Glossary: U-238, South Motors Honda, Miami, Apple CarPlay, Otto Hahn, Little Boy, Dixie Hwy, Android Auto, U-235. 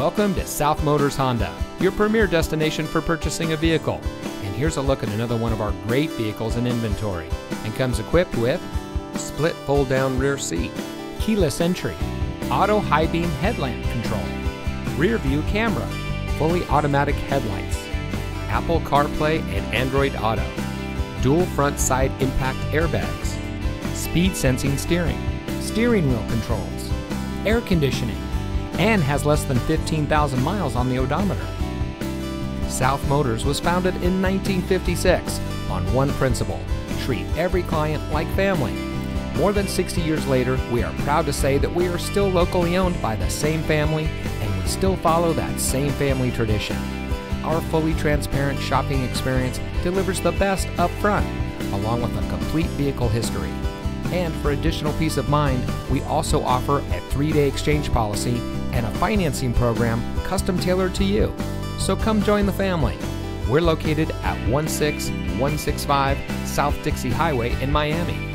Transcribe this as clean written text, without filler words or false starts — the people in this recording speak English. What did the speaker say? Welcome to South Motors Honda, your premier destination for purchasing a vehicle. And here's a look at another one of our great vehicles in inventory, and comes equipped with split fold down rear seat, keyless entry, auto high beam headlamp control, rear view camera, fully automatic headlights, Apple CarPlay and Android Auto, dual front side impact airbags, speed sensing steering, steering wheel controls, air conditioning, and has less than 15,000 miles on the odometer. South Motors was founded in 1956 on one principle: treat every client like family. More than 60 years later, we are proud to say that we are still locally owned by the same family, and we still follow that same family tradition. Our fully transparent shopping experience delivers the best up front, along with a complete vehicle history. And for additional peace of mind, we also offer a 3-day exchange policy and a financing program custom tailored to you. So come join the family. We're located at 16165 South Dixie Highway in Miami.